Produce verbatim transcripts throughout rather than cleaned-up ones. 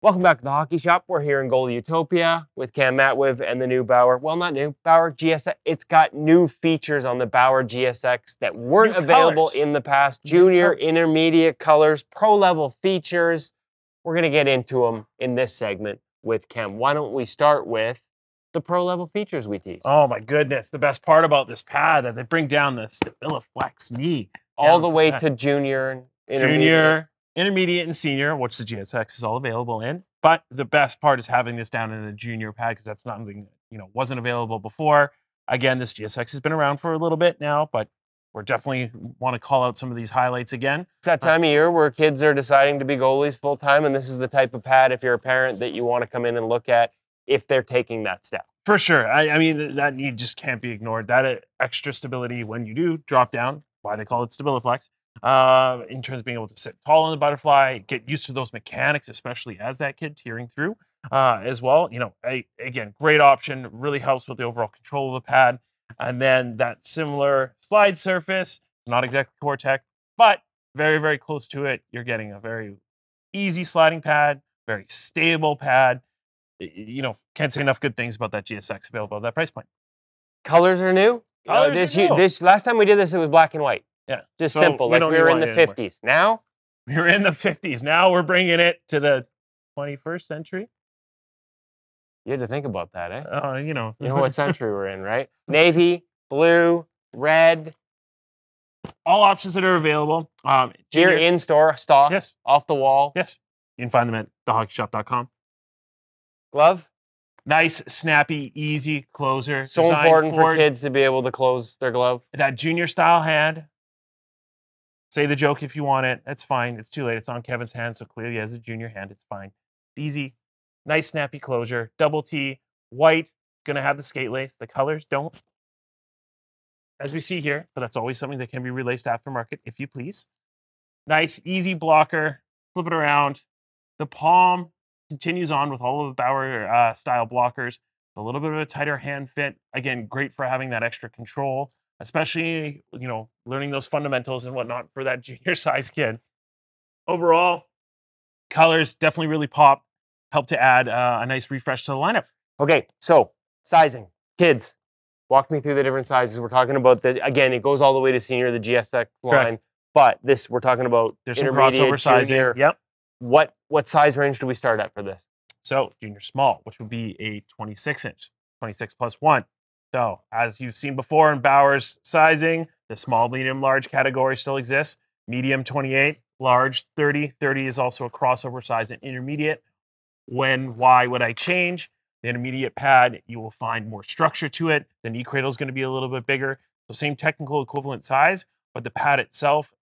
Welcome back to The Hockey Shop. We're here in Goalie Utopia with Cam Matwiv and the new Bauer, well not new, Bauer G S X. It's got new features on the Bauer G S X that weren't new available colors. In the past. Junior, intermediate colors, pro level features. We're gonna get into them in this segment with Cam. Why don't we start with the pro level features we teased? Oh my goodness, the best part about this pad is they bring down the Stabiliflex knee. All the way to junior and intermediate. Junior. Intermediate and senior, which the G S X is all available in. But the best part is having this down in a junior pad because that's not something, you know, wasn't available before. Again, this G S X has been around for a little bit now, but we're definitely want to call out some of these highlights again. It's that time of year where kids are deciding to be goalies full time, and this is the type of pad, if you're a parent, that you want to come in and look at if they're taking that step. For sure. I, I mean, that need just can't be ignored. That extra stability when you do drop down, why they call it Stabiliflex. Uh, in terms of being able to sit tall on the butterfly, get used to those mechanics, especially as that kid tearing through uh, as well. You know, I, again, great option, really helps with the overall control of the pad. And then that similar slide surface, not exactly Cortec, but very, very close to it. You're getting a very easy sliding pad, very stable pad. You know, can't say enough good things about that G S X available at that price point. Colors are new. Colors uh, this, are new. This, last time we did this, it was black and white. Yeah, just so simple. We like we were in the fifties. Now we're in the fifties. Now we're bringing it to the twenty-first century. You had to think about that, eh? Uh, you know, you know what century we're in, right? Navy, blue, red. All options that are available. Um, Here in store, stock. Yes. Off the wall. Yes. You can find them at the hockey shop dot com. Glove. Nice, snappy, easy closer. So important for kids to be able to close their glove. That junior style hand. Say the joke if you want it. That's fine. It's too late. It's on Kevin's hand, so clearly as a junior hand, it's fine. It's easy. Nice, snappy closure. Double T. White. Going to have the skate lace. The colors don't, as we see here, but that's always something that can be relaced aftermarket, if you please. Nice, easy blocker. Flip it around. The palm continues on with all of the Bauer uh, style blockers. A little bit of a tighter hand fit. Again, great for having that extra control. Especially, you know, learning those fundamentals and whatnot for that junior size kid. Overall, colors definitely really pop, help to add uh, a nice refresh to the lineup. Okay, so sizing, kids, walk me through the different sizes. We're talking about, the, again, it goes all the way to senior, the G S X line, correct. But this, we're talking about there's some crossover sizing. Yep. What, what size range do we start at for this? So junior small, which would be a twenty-six inch, twenty-six plus one. So, as you've seen before in Bauer's sizing, the small, medium, large category still exists. Medium, twenty-eight. Large, thirty. thirty is also a crossover size in intermediate. When, why would I change? The intermediate pad, you will find more structure to it. The knee cradle is going to be a little bit bigger. So, same technical equivalent size, but the pad itself,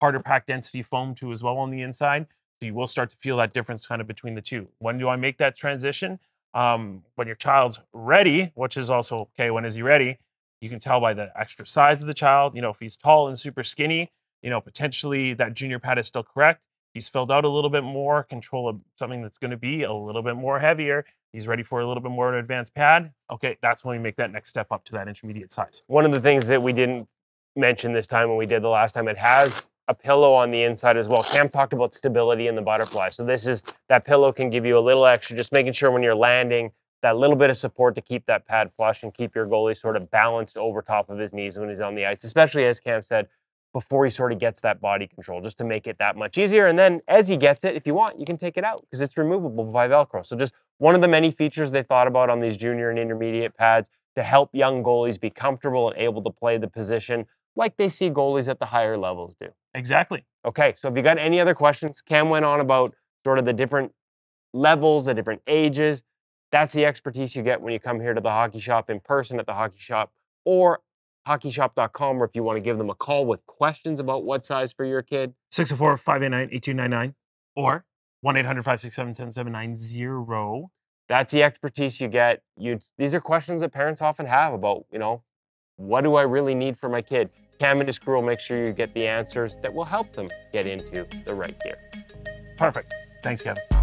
harder pack density foam too as well on the inside. So, you will start to feel that difference kind of between the two. When do I make that transition? Um, when your child's ready, which is also, okay, when is he ready? You can tell by the extra size of the child. You know, if he's tall and super skinny, you know, potentially that junior pad is still correct. If he's filled out a little bit more, control of something that's going to be a little bit more heavier. He's ready for a little bit more of an advanced pad. Okay, that's when we make that next step up to that intermediate size. One of the things that we didn't mention this time when we did the last time, it has a pillow on the inside as well. Cam talked about stability in the butterfly. So this is, that pillow can give you a little extra, just making sure when you're landing, that little bit of support to keep that pad flush and keep your goalie sort of balanced over top of his knees when he's on the ice, especially as Cam said, before he sort of gets that body control, just to make it that much easier. And then as he gets it, if you want, you can take it out because it's removable by Velcro. So just one of the many features they thought about on these junior and intermediate pads to help young goalies be comfortable and able to play the position like they see goalies at the higher levels do. Exactly. Okay, so if you got any other questions, Cam went on about sort of the different levels, the different ages. That's the expertise you get when you come here to the Hockey Shop in person at the Hockey Shop or hockey shop dot com, or if you want to give them a call with questions about what size for your kid. six oh four, five eight nine, eight two nine nine or one eight hundred, five six seven, seven seven nine zero. That's the expertise you get. You, these are questions that parents often have about, you know, what do I really need for my kid? Cam and his crew will make sure you get the answers that will help them get into the right gear. Perfect. Thanks, Kevin.